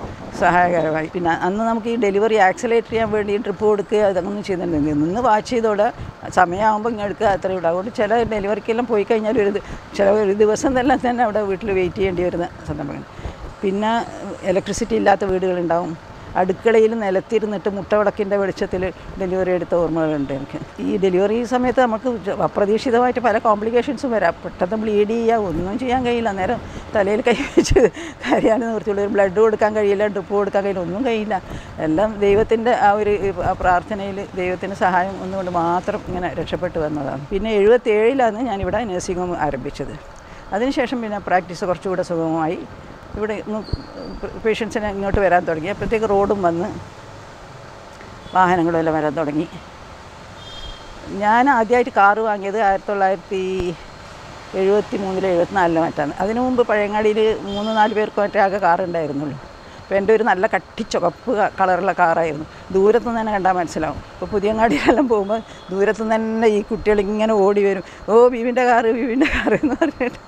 സഹായകരമായി. പിന്നെ അന്ന് നമുക്ക് ഈ ഡെലിവറി ആക്സിലേറ്റ് ചെയ്യാൻ വേണ്ടി ട്രിപ്പ് കൊടുക്കുക അതൊന്നും ചെയ്യുന്നുണ്ടെങ്കിൽ നിന്ന് വാച്ച് ചെയ്തോടെ സമയമാകുമ്പോൾ ഇങ്ങനെ എടുക്കുക, അത്രയും ഇവിടെ. അതുകൊണ്ട് ചില ഡെലിവറിക്കെല്ലാം പോയി കഴിഞ്ഞാൽ ഒരു ദിവസം തന്നെ അവിടെ വീട്ടിൽ വെയിറ്റ് ചെയ്യേണ്ടി വരുന്ന സന്ദർഭങ്ങൾ. പിന്നെ ഇലക്ട്രിസിറ്റി ഇല്ലാത്ത വീടുകളുണ്ടാവും. അടുക്കളയിൽ നിലത്തിരുന്നിട്ട് മുട്ടവിളക്കിൻ്റെ വെളിച്ചത്തിൽ ഡെലിവറി എടുത്ത ഓർമ്മകളുണ്ട് എനിക്ക്. ഈ ഡെലിവറി സമയത്ത് നമുക്ക് അപ്രതീക്ഷിതമായിട്ട് പല കോംപ്ലിക്കേഷൻസും വരാം. പെട്ടെന്ന് ബ്ലീഡ് ചെയ്യുക, ഒന്നും ചെയ്യാൻ കഴിയില്ല, നേരം തലയിൽ കൈ വെച്ച് കാര്യമാണ് നിർത്തിയുള്ളൂ. ബ്ലഡ് കൊടുക്കാൻ കഴിയില്ല, ഡ്രിപ്പ് കൊടുക്കാൻ കഴിയില്ല, ഒന്നും കഴിയില്ല. എല്ലാം ദൈവത്തിൻ്റെ ആ ഒരു പ്രാർത്ഥനയിൽ ദൈവത്തിൻ്റെ സഹായം ഒന്നുകൊണ്ട് മാത്രം ഇങ്ങനെ രക്ഷപ്പെട്ടു വന്നതാണ്. പിന്നെ 77 ഞാനിവിടെ നഴ്സിംഗ് ഹോം ആരംഭിച്ചത്. അതിനുശേഷം പിന്നെ പ്രാക്ടീസ് കുറച്ചുകൂടെ സുഗമമായി. ഇവിടെ പേഷ്യൻസിനെ ഇങ്ങോട്ട് വരാൻ തുടങ്ങി. അപ്പോഴത്തേക്ക് റോഡും വന്ന് വാഹനങ്ങളും എല്ലാം വരാൻ തുടങ്ങി. ഞാൻ ആദ്യമായിട്ട് കാറ് വാങ്ങിയത് 1973-ലോ 74-ലോ മറ്റാണ്. അതിനു മുമ്പ് പഴയങ്ങാടിയിൽ 3-4 പേർക്ക് മറ്റാകെ കാറുണ്ടായിരുന്നുള്ളൂ. അപ്പോൾ എൻ്റെ ഒരു നല്ല കട്ടിച്ചൊകപ്പ് കളറുള്ള കാറായിരുന്നു. ദൂരത്തുനിന്ന് തന്നെ കണ്ടാൽ മനസ്സിലാവും. ഇപ്പോൾ പുതിയങ്ങാടിയിലെല്ലാം പോകുമ്പോൾ ദൂരത്തുനിന്ന് തന്നെ ഈ കുട്ടികൾ ഇങ്ങനെ ഓടി വരും, ഓ ബീവിൻ്റെ കാറ്, ബീവിൻ്റെ കാറ് എന്ന് പറഞ്ഞിട്ട്.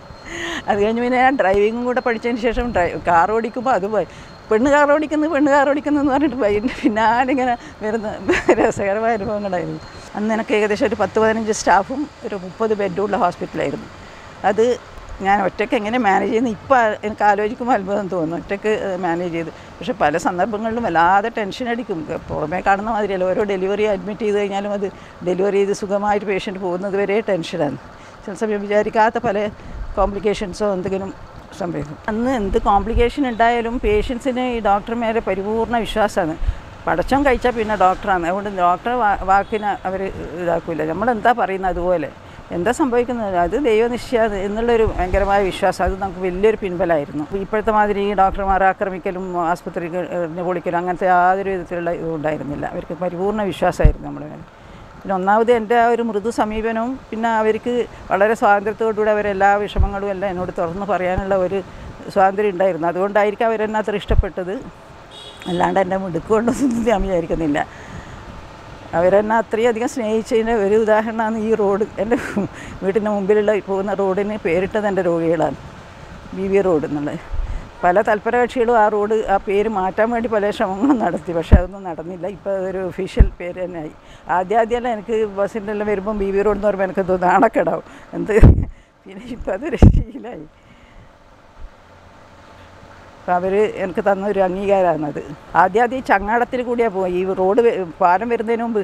അത് കഴിഞ്ഞ് പിന്നെ ഞാൻ ഡ്രൈവിങ്ങും കൂടെ പഠിച്ചതിന് ശേഷം കാർ ഓടിക്കുമ്പോൾ അത് പോയി, പെണ്ണ് കാർ ഓടിക്കുന്നു എന്ന് പറഞ്ഞിട്ട് പോയി. എൻ്റെ പിന്നാലിങ്ങനെ വരുന്ന രസകരമായ അനുഭവങ്ങളായിരുന്നു. അന്ന് എനിക്ക് ഏകദേശം ഒരു 10-15 സ്റ്റാഫും ഒരു 30 ബെഡുള്ള ഹോസ്പിറ്റലായിരുന്നു. അത് ഞാൻ ഒറ്റയ്ക്ക് എങ്ങനെ മാനേജ് ചെയ്യുന്നു ഇപ്പോൾ എനിക്ക് ആലോചിക്കുമ്പോൾ അത്ഭുതം തോന്നുന്നു, ഒറ്റയ്ക്ക് മാനേജ് ചെയ്ത്. പക്ഷേ പല സന്ദർഭങ്ങളിലും വല്ലാതെ ടെൻഷൻ അടിക്കും. പുറമേ കാണുന്ന മാതിരിയല്ല, ഓരോ ഡെലിവറി അഡ്മിറ്റ് ചെയ്ത് കഴിഞ്ഞാലും അത് ഡെലിവറി ചെയ്ത് സുഖമായിട്ട് പേഷ്യൻ്റ് പോകുന്നത് വരെ ടെൻഷനാണ്. ചില സമയം വിചാരിക്കാത്ത പല കോംപ്ലിക്കേഷൻസോ എന്തെങ്കിലും സംഭവിക്കും. അന്ന് എന്ത് കോംപ്ലിക്കേഷൻ ഉണ്ടായാലും പേഷ്യൻസിന് ഈ ഡോക്ടർമാരെ പരിപൂർണ്ണ വിശ്വാസമാണ്. പടച്ചോൻ കഴിച്ചാൽ പിന്നെ ഡോക്ടറാണ്. അതുകൊണ്ട് ഡോക്ടർ വാക്കിന് അവർ ഇതാക്കില്ല. നമ്മളെന്താ പറയുന്നത് അതുപോലെ എന്താ സംഭവിക്കുന്നത്, അത് ദൈവനിശ്ചയ എന്നുള്ളൊരു ഭയങ്കരമായ വിശ്വാസം. അത് നമുക്ക് വലിയൊരു പിൻബലമായിരുന്നു. ഇപ്പോഴത്തെ മാതിരി ഈ ഡോക്ടർമാരെ ആക്രമിക്കലും ആസ്പത്രി പൊളിക്കലും അങ്ങനത്തെ യാതൊരു വിധത്തിലുള്ള ഇതും ഉണ്ടായിരുന്നില്ല. അവർക്ക് പരിപൂർണ്ണ വിശ്വാസമായിരുന്നു നമ്മുടെ മേലെ. പിന്നെ ഒന്നാമത് എൻ്റെ ആ ഒരു മൃദു സമീപനവും പിന്നെ അവർക്ക് വളരെ സ്വാതന്ത്ര്യത്തോടുകൂടി അവരെല്ലാ വിഷമങ്ങളും എല്ലാം എന്നോട് തുറന്ന് പറയാനുള്ള ഒരു സ്വാതന്ത്ര്യം ഉണ്ടായിരുന്നു. അതുകൊണ്ടായിരിക്കും അവരെന്നെ അത്ര ഇഷ്ടപ്പെട്ടത്. അല്ലാണ്ട് എൻ്റെ മിടുക്കൊണ്ടൊന്നും ഞാൻ വിചാരിക്കുന്നില്ല. അവരെന്നെ അത്രയധികം സ്നേഹിച്ചതിൻ്റെ ഒരു ഉദാഹരണമാണ് ഈ റോഡ്. എൻ്റെ വീട്ടിൻ്റെ മുമ്പിലുള്ള പോകുന്ന റോഡിന് പേരിട്ടത് എൻ്റെ രോഗികളാണ്, ബീവി റോഡ് എന്നുള്ളത്. പല തൽപരകക്ഷികളും ആ റോഡ് ആ പേര് മാറ്റാൻ വേണ്ടി പല ശ്രമങ്ങളും നടത്തി, പക്ഷേ അതൊന്നും നടന്നില്ല. ഇപ്പോൾ അതൊരു ഒഫീഷ്യൽ പേര് തന്നെയായി. ആദ്യമെല്ലാം എനിക്ക് ബസ്സിൻ്റെ എല്ലാം വരുമ്പം ബീവി റോഡ് എന്ന് പറയുമ്പോൾ എനിക്ക് തോന്നുന്നു നാണക്കെടാവും എന്ത്, പിന്നെ ഇപ്പം അതൊരു ശീലമായി. അപ്പം അവർ എനിക്ക് തന്നൊരു അംഗീകാരമാണത്. ആദ്യം ഈ ചങ്ങാടത്തിൽ കൂടിയാണ് പോകും. ഈ റോഡ് പാലം വരുന്നതിന് മുമ്പ്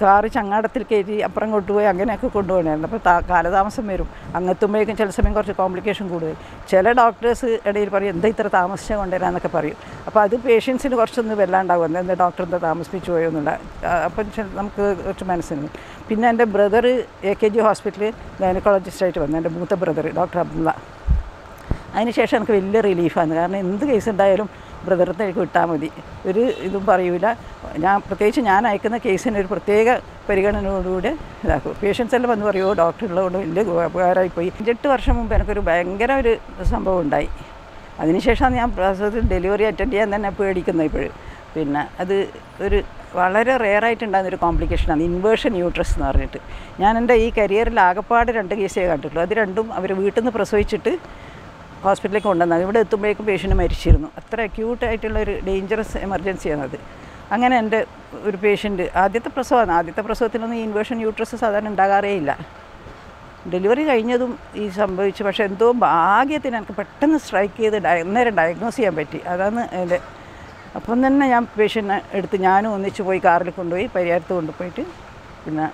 കാറ് ചങ്ങാടത്തിൽ കയറ്റി അപ്പുറം കൊണ്ടുപോയി അങ്ങനെയൊക്കെ കൊണ്ടുപോകണമായിരുന്നു. അപ്പോൾ കാലതാമസം വരും. അങ്ങെത്തുമ്പോഴേക്കും ചില സമയം കുറച്ച് കോംപ്ലിക്കേഷൻ കൂടുതൽ. ചില ഡോക്ടേഴ്സ് ഇടയിൽ പറയും എന്താ ഇത്ര താമസിച്ചാൽ കൊണ്ടുവരാമെന്നൊക്കെ പറയും. അപ്പോൾ അത് പേഷ്യൻസിന് കുറച്ചൊന്നും വല്ലാണ്ടാകും, എന്താ ഡോക്ടർ എന്താ താമസിപ്പിച്ചു പോയൊന്നുമില്ല. അപ്പം നമുക്ക് കുറച്ച് മനസ്സിലായി. പിന്നെ എൻ്റെ ബ്രദർ AKG ഹോസ്പിറ്റലിൽ ഗൈനക്കോളജിസ്റ്റായിട്ട് വന്നു, എൻ്റെ മൂത്ത ബ്രദർ ഡോക്ടർ അബ്ദുള്ള. അതിനുശേഷം എനിക്ക് വലിയ റിലീഫാണ്. കാരണം എന്ത് കേസ് ഉണ്ടായാലും ബ്രദറിനെ എനിക്ക് വിട്ടാൽ മതി, ഒരു ഇതും പറയൂല. ഞാൻ പ്രത്യേകിച്ച് ഞാൻ അയക്കുന്ന കേസിന് ഒരു പ്രത്യേക പരിഗണനയോടുകൂടി ഇതാക്കും. പേഷ്യൻസ് എല്ലാം വന്ന് പറയുമോ ഡോക്ടർ ഉള്ളതുകൊണ്ട് വലിയ ഉപകാരമായിപ്പോയി. 8 വർഷം മുമ്പ് എനിക്കൊരു ഭയങ്കര ഒരു സംഭവം ഉണ്ടായി. അതിനുശേഷമാണ് ഞാൻ പ്രസവത്തിൽ ഡെലിവറി അറ്റൻഡ് ചെയ്യാൻ തന്നെ പേടിക്കുന്നത് ഇപ്പോഴും. പിന്നെ അത് ഒരു വളരെ റെയറായിട്ടുണ്ടാകുന്നൊരു കോംപ്ലിക്കേഷനാണ് ഇൻവേർഷൻ യൂട്രസ് എന്ന് പറഞ്ഞിട്ട്. ഞാൻ എൻ്റെ ഈ കരിയറിൽ ആകെപ്പാട് 2 കേസേ കണ്ടിട്ടുള്ളൂ. അത് 2 അവർ വീട്ടിൽ നിന്ന് പ്രസവിച്ചിട്ട് ഹോസ്പിറ്റലിലേക്ക് കൊണ്ടുവന്നത്. ഇവിടെ എത്തുമ്പോഴേക്കും പേഷ്യൻ്റ് മരിച്ചിരുന്നു. അത്ര അക്യൂട്ടായിട്ടുള്ള ഒരു ഡേഞ്ചറസ് എമർജൻസിയാണത്. അങ്ങനെ എൻ്റെ ഒരു പേഷ്യൻ്റ് ആദ്യത്തെ പ്രസവമാണ്. ആദ്യത്തെ പ്രസവത്തിലൊന്നും ഈ ഇൻവേർഷൻ യൂട്രസ് സാധാരണ ഉണ്ടാകാറേ ഇല്ല. ഡെലിവറി കഴിഞ്ഞതും ഈ സംഭവിച്ചു. പക്ഷേ എന്തോ ഭാഗ്യത്തിന് എനിക്ക് പെട്ടെന്ന് സ്ട്രൈക്ക് ചെയ്ത് അന്നേരം ഡയഗ്നോസ് ചെയ്യാൻ പറ്റി. അതാണ് എൻ്റെ. അപ്പം തന്നെ ഞാൻ പേഷ്യൻ്റിനെ എടുത്ത് ഞാനും ഒന്നിച്ച് പോയി കാറിൽ കൊണ്ടുപോയി പരിയാരത്ത് കൊണ്ടുപോയിട്ട് പിന്നെ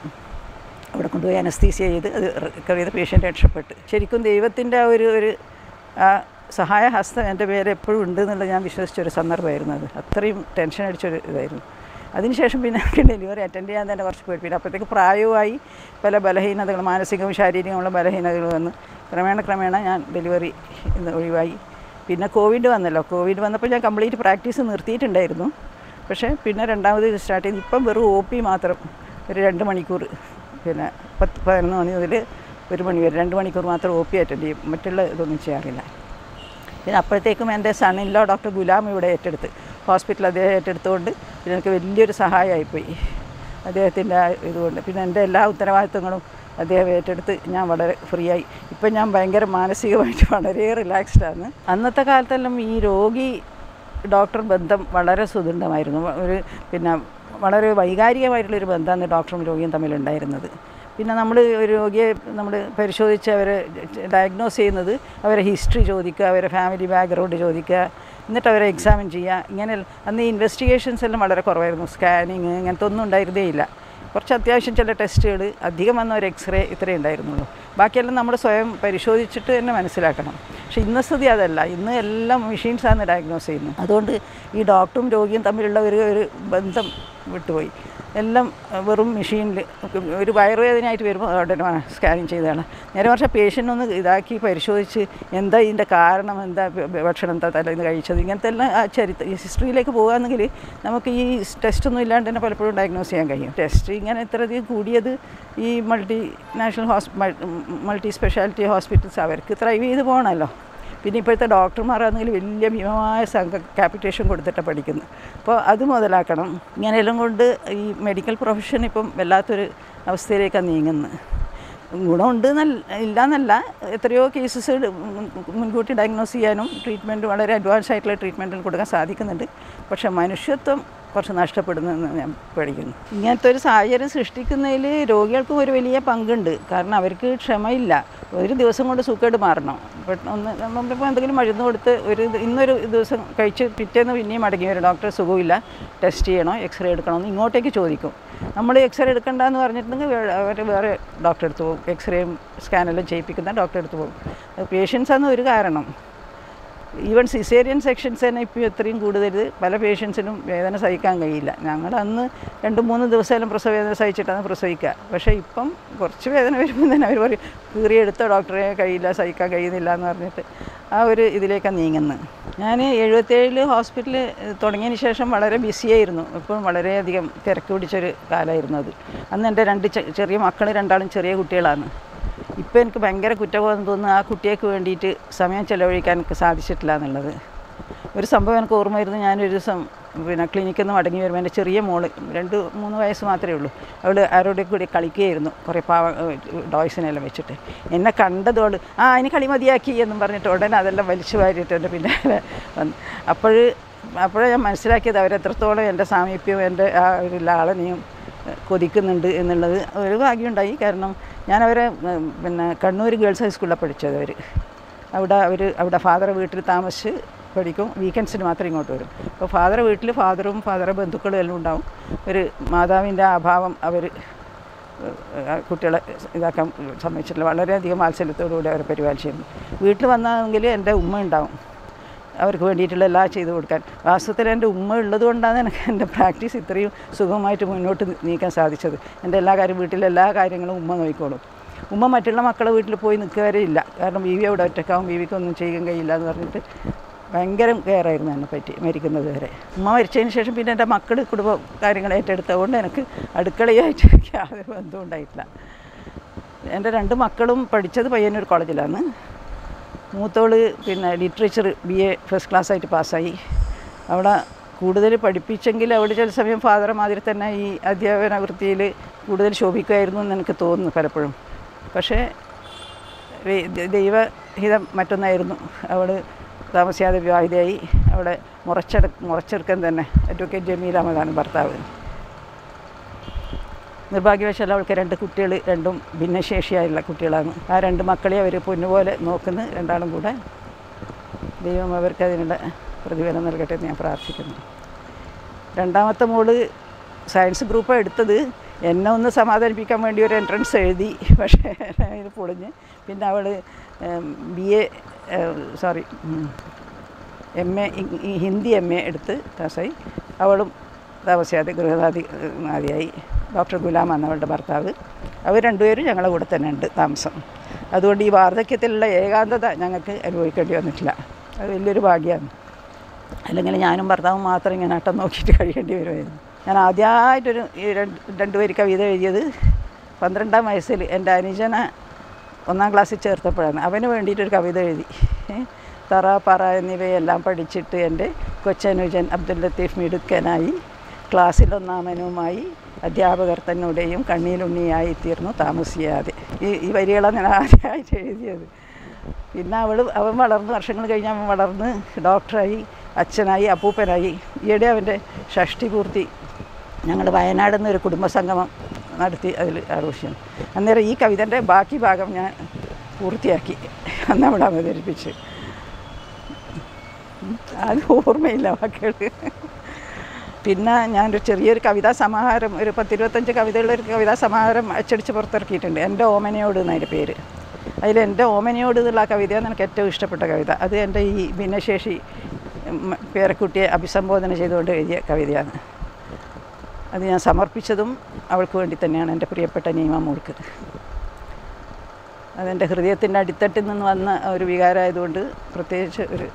അവിടെ കൊണ്ടുപോയി അനസ്തീസിയ ചെയ്ത് അത് റിക്കവർ ചെയ്ത് പേഷ്യൻ്റ് രക്ഷപ്പെട്ട്. ശരിക്കും ദൈവത്തിൻ്റെ ആ ഒരു സഹായഹസ്തം എൻ്റെ പേര് എപ്പോഴും ഉണ്ട് എന്നുള്ളത് ഞാൻ വിശ്വസിച്ചൊരു സന്ദർഭമായിരുന്നു. അത് അത്രയും ടെൻഷൻ അടിച്ചൊരു ഇതായിരുന്നു. അതിനുശേഷം പിന്നെ എനിക്ക് ഡെലിവറി അറ്റൻഡ് ചെയ്യാൻ തന്നെ കുറച്ച് പേടിപ്പിക്കും. അപ്പോഴത്തേക്ക് പ്രായവുമായി പല ബലഹീനതകൾ, മാനസികവും ശാരീരികവുമുള്ള ബലഹീനതകൾ വന്ന് ക്രമേണ ഞാൻ ഡെലിവറി ഒഴിവായി. പിന്നെ കോവിഡ് വന്നല്ലോ. കോവിഡ് വന്നപ്പോൾ ഞാൻ കംപ്ലീറ്റ് പ്രാക്ടീസ് നിർത്തിയിട്ടുണ്ടായിരുന്നു. പക്ഷേ പിന്നെ രണ്ടാമത് സ്റ്റാർട്ട് ചെയ്ത് ഇപ്പം വെറും OP മാത്രം ഒരു 2 മണിക്കൂർ, പിന്നെ 10-11 മണി മുതൽ ഒരു മണിക്കൂർ 2 മണിക്കൂർ മാത്രം ഒ പി അറ്റൻഡ് ചെയ്യും, മറ്റുള്ള ഇതൊന്നും ചെയ്യാറില്ല. പിന്നെ അപ്പോഴത്തേക്കും എൻ്റെ സണ്ണിൻലോ ഡോക്ടർ ഗുലാം ഇവിടെ ഏറ്റെടുത്ത് ഹോസ്പിറ്റൽ അദ്ദേഹം ഏറ്റെടുത്തുകൊണ്ട് ഇതിനൊക്കെ വലിയൊരു സഹായമായിപ്പോയി അദ്ദേഹത്തിൻ്റെ ഇതുകൊണ്ട്. പിന്നെ എൻ്റെ എല്ലാ ഉത്തരവാദിത്തങ്ങളും അദ്ദേഹം ഏറ്റെടുത്ത് ഞാൻ വളരെ ഫ്രീ ആയി. ഇപ്പം ഞാൻ ഭയങ്കര മാനസികമായിട്ട് വളരെ റിലാക്സ്ഡാണ്. അന്നത്തെ കാലത്തെല്ലാം ഈ രോഗി ഡോക്ടർ ബന്ധം വളരെ സുദൃഢമായിരുന്നു. ഒരു പിന്നെ വളരെ വൈകാരികമായിട്ടുള്ളൊരു ബന്ധമാണ് ഡോക്ടറും രോഗിയും തമ്മിലുണ്ടായിരുന്നത്. പിന്നെ നമ്മൾ ഒരു രോഗിയെ നമ്മൾ പരിശോധിച്ച് അവരെ ഡയഗ്നോസ് ചെയ്യുന്നത്, അവരെ ഹിസ്റ്ററി ചോദിക്കുക, അവരെ ഫാമിലി ബാക്ക്ഗ്രൗണ്ട് ചോദിക്കുക, എന്നിട്ട് അവരെ എക്സാമിൻ ചെയ്യുക. ഇങ്ങനെ അന്ന് ഈ ഇൻവെസ്റ്റിഗേഷൻസ് എല്ലാം വളരെ കുറവായിരുന്നു, സ്കാനിങ് അങ്ങനത്തെ ഒന്നും ഉണ്ടായിരുന്നേയില്ല. കുറച്ച് അത്യാവശ്യം ചില ടെസ്റ്റുകൾ, അധികം വന്ന ഒരു എക്സ്റേ ഇത്രയേ ഉണ്ടായിരുന്നുള്ളൂ. ബാക്കിയെല്ലാം നമ്മൾ സ്വയം പരിശോധിച്ചിട്ട് തന്നെ മനസ്സിലാക്കണം. പക്ഷേ ഇന്ന് സ്ഥിതി അതല്ല, ഇന്ന് എല്ലാം മെഷീൻസാണ് ഡയഗ്നോസ് ചെയ്യുന്നത്. അതുകൊണ്ട് ഈ ഡോക്ടറും രോഗിയും തമ്മിലുള്ള ഒരു ബന്ധം വിട്ടുപോയി. എല്ലാം വെറും മെഷീനിൽ. ഒരു വയറുവേദനയായിട്ട് വരുമ്പോൾ ഉടനെ സ്കാനിങ് ചെയ്തതാണ്. നേരെ കുറച്ച് പേഷ്യൻ്റ് ഒന്ന് ഇതാക്കി പരിശോധിച്ച് എന്താ ഇതിൻ്റെ കാരണം, എന്താ ഭക്ഷണം, എന്താ തലേന്ന് കഴിച്ചത്, ഇങ്ങനത്തെ എല്ലാം ആ ചരിത്രം ഈ ഹിസ്റ്ററിയിലേക്ക് പോകുകയാണെങ്കിൽ നമുക്ക് ഈ ടെസ്റ്റൊന്നും ഇല്ലാണ്ട് തന്നെ പലപ്പോഴും ഡയഗ്നോസ് ചെയ്യാൻ കഴിയും. ടെസ്റ്റ് ഇങ്ങനെ ഇത്രയധികം കൂടിയത് ഈ മൾട്ടി സ്പെഷ്യാലിറ്റി ഹോസ്പിറ്റൽസ് അവർക്ക് ത്രൈവ് ചെയ്ത് പോകണമല്ലോ. പിന്നെ ഇപ്പോഴത്തെ ഡോക്ടർമാരാണെങ്കിൽ വലിയ ഭീമമായ ക്യാപിറ്റേഷൻ കൊടുത്തിട്ടാണ് പഠിക്കുന്നത്. അപ്പോൾ അത് മുതലാക്കണം. ഇങ്ങനെയെല്ലാം കൊണ്ട് ഈ മെഡിക്കൽ പ്രൊഫഷൻ ഇപ്പം വല്ലാത്തൊരു അവസ്ഥയിലേക്കാണ് നീങ്ങുന്നത്. ഗുണമുണ്ട് ഇല്ലയെന്നല്ല, എത്രയോ കേസസ് മുൻകൂട്ടി ഡയഗ്നോസ് ചെയ്യാനും ട്രീറ്റ്മെൻറ്റ് വളരെ അഡ്വാൻസ് ആയിട്ടുള്ള ട്രീറ്റ്മെൻറ്റിൽ കൊടുക്കാൻ സാധിക്കുന്നുണ്ട്. പക്ഷേ മനുഷ്യത്വം കുറച്ച് നഷ്ടപ്പെടുന്നതെന്ന് ഞാൻ പേടിക്കുന്നു. ഇങ്ങനത്തെ ഒരു സാഹചര്യം സൃഷ്ടിക്കുന്നതിൽ രോഗികൾക്കും ഒരു വലിയ പങ്കുണ്ട്. കാരണം അവർക്ക് ക്ഷമയില്ല. ഒരു ദിവസം കൊണ്ട് സുഖമായിട്ട് മാറണം. പെട്ടെന്ന് നമ്മളിപ്പോൾ എന്തെങ്കിലും മരുന്ന് കൊടുത്ത് ഇന്നൊരു ദിവസം കഴിച്ച് പിറ്റേന്ന് പിന്നെയും മടങ്ങി വരും. ഡോക്ടർ സുഖമില്ല, ടെസ്റ്റ് ചെയ്യണോ, എക്സ്റേ എടുക്കണമെന്ന് ഇങ്ങോട്ടേക്ക് ചോദിക്കും. നമ്മൾ എക്സ്റേ എടുക്കണ്ടെന്ന് പറഞ്ഞിട്ടുണ്ടെങ്കിൽ അവർ വേറെ ഡോക്ടറെ അടുത്ത് പോകും. എക്സ്റേയും സ്കാനെല്ലാം ചെയ്യിപ്പിക്കുന്ന ഡോക്ടറെ അടുത്ത് പോകും. പേഷ്യൻസാണ് ഒരു കാരണം. ഈവൻ സിസേറിയൻ സെക്ഷൻസ് തന്നെ ഇപ്പോൾ ഇത്രയും കൂടുതൽ പല പേഷ്യൻസിനും വേദന സഹിക്കാൻ കഴിയില്ല. ഞങ്ങൾ അന്ന് 2-3 ദിവസമെല്ലാം പ്രസവവേദന സഹിച്ചിട്ടാണ് പ്രസവിക്കുക. പക്ഷേ ഇപ്പം കുറച്ച് വേദന വരുമ്പോൾ തന്നെ അവർ പറയും കീറിയെടുത്ത ഡോക്ടറെ കഴിയില്ല, സഹിക്കാൻ കഴിയുന്നില്ല എന്ന് പറഞ്ഞിട്ട് ആ ഒരു ഇതിലേക്കാണ് നീങ്ങുന്നത്. ഞാൻ 77 ഹോസ്പിറ്റൽ തുടങ്ങിയതിന് ശേഷം വളരെ ബിസിയായിരുന്നു. ഇപ്പം വളരെയധികം തിരക്ക് പിടിച്ചൊരു കാലമായിരുന്നു അത്. അന്ന് എൻ്റെ 2 ചെറിയ മക്കൾ, രണ്ടാളും ചെറിയ കുട്ടികളാണ്. ഇപ്പോൾ എനിക്ക് ഭയങ്കര കുറ്റബോധം തോന്നുന്നു, ആ കുട്ടിയേക്ക് വേണ്ടിയിട്ട് സമയം ചിലവഴിക്കാൻ എനിക്ക് സാധിച്ചിട്ടില്ല എന്നുള്ളത്. ഒരു സംഭവം എനിക്ക് ഓർമ്മ വരുന്നത്, ഞാനൊരു ദിവസം പിന്നെ ക്ലിനിക്കിൽ നിന്ന് മടങ്ങി വരുമ്പോൾ എൻ്റെ ചെറിയ മോള് 2-3 വയസ്സ് മാത്രമേ ഉള്ളൂ, അവൾ ആരോടെ കൂടി കളിക്കുകയായിരുന്നു, കുറേ പാവ ഡോയ്സിനെല്ലാം വെച്ചിട്ട്. എന്നെ കണ്ടതോട് ആ അതിന് കളി മതിയാക്കി എന്നും പറഞ്ഞിട്ട് ഉടനെ അതെല്ലാം വലിച്ചു വാരിയിട്ട് എൻ്റെ പിന്നാലെ വന്നു. അപ്പോഴേ ഞാൻ മനസ്സിലാക്കിയത് അവരെത്രത്തോളം എൻ്റെ സാമീപ്യവും എൻ്റെ ആ ഒരു ലാളനയും കൊതിക്കുന്നുണ്ട് എന്നുള്ളത്. ഒരു ഭാഗ്യമുണ്ടായി. കാരണം ഞാനവരെ പിന്നെ കണ്ണൂർ ഗേൾസ് ഹൈസ്കൂളിലാണ് പഠിച്ചത്. അവിടെ ഫാദർ വീട്ടിൽ താമസിച്ച് പഠിക്കും, വീക്കെൻഡ്സിന് മാത്രം ഇങ്ങോട്ട് വരും. അപ്പോൾ ഫാദർ വീട്ടിൽ ഫാദറും ഫാദറെ ബന്ധുക്കളും എല്ലാം ഉണ്ടാവും. ഒരു മാതാവിൻ്റെ അഭാവം അവർ കുട്ടികളെ ഇതാക്കാൻ സമ്മതിച്ചിട്ടില്ല. വളരെയധികം വാത്സല്യത്തോടുകൂടി അവരെ പരിപാലിച്ചിരുന്നു. വീട്ടിൽ വന്നാണെങ്കിൽ എൻ്റെ ഉമ്മ ഉണ്ടാവും അവർക്ക് വേണ്ടിയിട്ടുള്ള എല്ലാം ചെയ്തു കൊടുക്കാൻ. വാസ്തവത്തിൽ എൻ്റെ ഉമ്മ ഉള്ളതുകൊണ്ടാണ് എനിക്ക് എൻ്റെ പ്രാക്ടീസ് ഇത്രയും സുഖമായിട്ട് മുന്നോട്ട് നീക്കാൻ സാധിച്ചത്. എൻ്റെ എല്ലാ കാര്യം വീട്ടിലെ എല്ലാ കാര്യങ്ങളും ഉമ്മ നോക്കിക്കോളും. ഉമ്മ മറ്റുള്ള മക്കളെ വീട്ടിൽ പോയി നിൽക്കുകവരെ ഇല്ല. കാരണം ബീവി അവിടെ ഒറ്റക്കാവും, ബീവിക്കൊന്നും ചെയ്യാൻ കഴിയില്ല എന്ന് പറഞ്ഞിട്ട് ഭയങ്കര കെയർ ആയിരുന്നു എന്നെ പറ്റി മരിക്കുന്നത് വരെ. ഉമ്മ മരിച്ചതിന് ശേഷം പിന്നെ എൻ്റെ മക്കൾ കുടുംബ കാര്യങ്ങൾ ഏറ്റെടുത്തതുകൊണ്ട് എനിക്ക് അടുക്കളയായിട്ട് യാതൊരു ബന്ധവും ഉണ്ടായിട്ടില്ല. എൻ്റെ 2 മക്കളും പഠിച്ചത് പയ്യന്നൂർ കോളേജിലാണ്. മൂത്തോള് പിന്നെ ലിറ്ററേച്ചർ BA ഫസ്റ്റ് ക്ലാസ്സായിട്ട് പാസ്സായി. അവിടെ കൂടുതൽ പഠിപ്പിച്ചെങ്കിൽ അവിടെ ചില സമയം ഫാദറെ മാതിരി തന്നെ ഈ അധ്യാപന വൃത്തിയിൽ കൂടുതൽ ശോഭിക്കുമായിരുന്നു എന്ന് എനിക്ക് തോന്നുന്നു പലപ്പോഴും. പക്ഷേ ദൈവഹിതം മറ്റൊന്നായിരുന്നു. അവൾ താമസിയാതെ വിവാഹിതയായി. അവിടെ മുറച്ചെടുക്കൻ തന്നെ അഡ്വക്കേറ്റ് ജമീൽ അഹമ്മദാണ് ഭർത്താവ്. നിർഭാഗ്യവശാൽ അവൾക്ക് 2 കുട്ടികൾ, രണ്ടും ഭിന്നശേഷിയായുള്ള കുട്ടികളാണ്. ആ 2 മക്കളെ അവർ പൊന്നുപോലെ നോക്കുന്നു, രണ്ടാളും കൂടെ. ദൈവം അവർക്ക് അതിനുള്ള പ്രതിഫലം നൽകട്ടെ എന്ന് ഞാൻ പ്രാർത്ഥിക്കുന്നു. രണ്ടാമത്തെ മോള് സയൻസ് ഗ്രൂപ്പാണ് എടുത്തത്. എന്നെ ഒന്ന് സമാധാനിപ്പിക്കാൻ വേണ്ടി ഒരു എൻട്രൻസ് എഴുതി, പക്ഷേ ഇത് പൊളിഞ്ഞ്. പിന്നെ അവൾ MA ഹിന്ദി MA എടുത്ത് പാസ്സായി. അവളും താമസിയാതെ ഗൃഹനാഥിയായി. ഡോക്ടർ ഗുലാം ആണ് അവളുടെ ഭർത്താവ്. അവർ രണ്ടുപേരും ഞങ്ങളുടെ കൂടെ തന്നെ ഉണ്ട് താമസം. അതുകൊണ്ട് ഈ വാർദ്ധക്യത്തിലുള്ള ഏകാന്തത ഞങ്ങൾക്ക് അനുഭവിക്കേണ്ടി വന്നിട്ടില്ല. അത് വലിയൊരു ഭാഗ്യമാണ്. അല്ലെങ്കിൽ ഞാനും ഭർത്താവും മാത്രം ഇങ്ങനെ അട്ടം നോക്കിയിട്ട് കഴിയേണ്ടി വരുമായിരുന്നു. ഞാൻ ആദ്യമായിട്ടൊരു 2 വരി കവിത എഴുതിയത് 12-ാം വയസ്സിൽ എൻ്റെ അനുജന ഒന്നാം ക്ലാസ്സിൽ ചേർത്തപ്പോഴാണ്. അവന് വേണ്ടിയിട്ടൊരു കവിത എഴുതി. തറ പറ എന്നിവയെല്ലാം പഠിച്ചിട്ട് എൻ്റെ കൊച്ചനുജൻ അബ്ദുൽ ലത്തീഫ് മിടുക്കനായി, ക്ലാസ്സിൽ ഒന്നാമനുമായി, അധ്യാപകർ തന്നോടെയും കണ്ണീലുണ്ണിയായി തീർന്നു താമസിയാതെ. ഈ വരികളാണ് ഞാൻ ആദ്യമായിട്ട് എഴുതിയത്. പിന്നെ അവൻ വളർന്ന്, വർഷങ്ങൾ കഴിഞ്ഞ് അവൻ വളർന്ന് ഡോക്ടറായി, അച്ഛനായി, അപ്പൂപ്പനായി. ഈയിടെ അവൻ്റെ ഷഷ്ടിപൂർത്തി ഞങ്ങൾ വയനാട് നിന്നൊരു കുടുംബസംഗമം നടത്തി, അതിൽ ആഘോഷിച്ചു. അന്നേരം ഈ കവിതൻ്റെ ബാക്കി ഭാഗം ഞാൻ പൂർത്തിയാക്കി അന്ന് അവിടെ അവതരിപ്പിച്ച്. അത് ഓർമ്മയില്ല വാക്കുകൾ. പിന്നെ ഞാനൊരു ചെറിയൊരു കവിതാ സമാഹാരം, ഒരു 10-25 കവിതകളൊരു കവിതാ സമാഹാരം അച്ചടിച്ച് പുറത്തിറക്കിയിട്ടുണ്ട്. എൻ്റെ ഓമനയോട് എന്നതിൻ്റെ പേര്. അതിൽ എൻ്റെ ഓമനയോട് എന്നുള്ള ആ കവിതയാണ് എനിക്ക് ഏറ്റവും ഇഷ്ടപ്പെട്ട കവിത. അത് എൻ്റെ ഈ ഭിന്നശേഷി പേരക്കുട്ടിയെ അഭിസംബോധന ചെയ്തുകൊണ്ട് എഴുതിയ കവിതയാണ്. അത് ഞാൻ സമർപ്പിച്ചതും അവൾക്ക് വേണ്ടി തന്നെയാണ്, എൻ്റെ പ്രിയപ്പെട്ട നീമ മോൾക്ക്. അതെൻ്റെ ഹൃദയത്തിൻ്റെ അടിത്തട്ടിൽ നിന്ന് വന്ന ഒരു വികാരമായതുകൊണ്ട് പ്രത്യേകിച്ച് ഒരു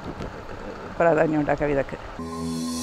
പ്രാധാന്യമുണ്ട് ആ കവിതയ്ക്ക്.